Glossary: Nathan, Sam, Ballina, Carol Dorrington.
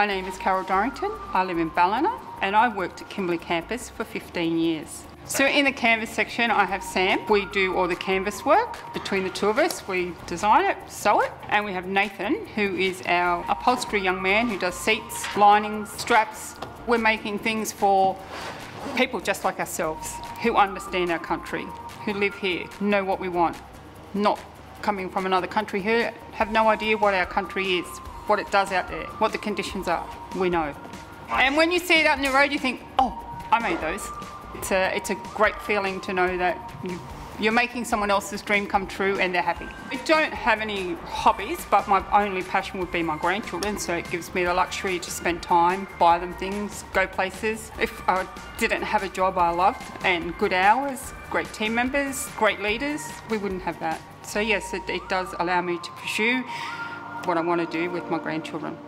My name is Carol Dorrington. I live in Ballina and I worked at Kimberley campus for 15 years. So in the canvas section I have Sam. We do all the canvas work. Between the two of us we design it, sew it, and we have Nathan, who is our upholstery young man who does seats, linings, straps. We're making things for people just like ourselves who understand our country, who live here, know what we want, not coming from another country who have no idea what our country is, what it does out there, what the conditions are. We know. And when you see it out in the road you think, oh, I made those. It's a great feeling to know that you're making someone else's dream come true and they're happy. I don't have any hobbies, but my only passion would be my grandchildren, so it gives me the luxury to spend time, buy them things, go places. If I didn't have a job I loved and good hours, great team members, great leaders, we wouldn't have that. So yes, it does allow me to pursue what I want to do with my grandchildren.